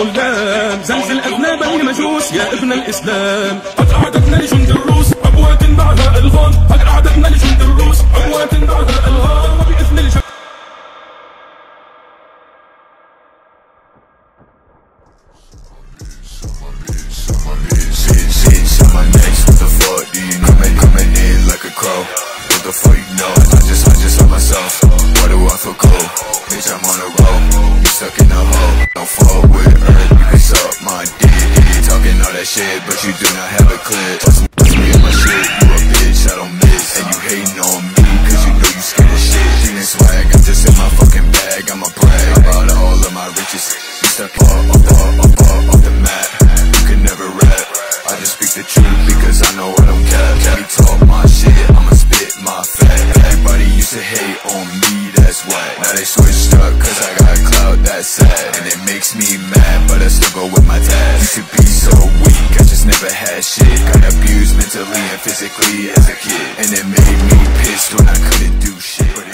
الظلام، زلزل أذناب المجوس يا ابن الإسلام. قد أعددنا لجند الروس أبوات بعدها ألغام، قد أعددنا لجند الروس أبوات بعدها ألغام وبإذن الجند. What the fuck, you know? I just love myself. Why do I feel cold? Bitch, I'm on a roll. You stuck in a hole. Don't fall with earth. You can suck my dick. Talking all that shit, but you do not have a clip. Trust me in my shit. You a bitch, I don't miss. And you hating on me, cause you know you scared of shit. Demon swag, I'm just in my fucking bag. I'ma brag about all of my riches. You stuck off the map. You can never rap. I just speak the truth because I know I don't care. Let me talk my shit. I'ma spit my fact. Everybody used to hate on me, that's why. Now they switched up cause I got clout, that's sad. And it makes me mad, but I still go with my dad. You should be so weak, I just never had shit. Got abused mentally and physically as a kid, and it made me pissed when I couldn't do shit.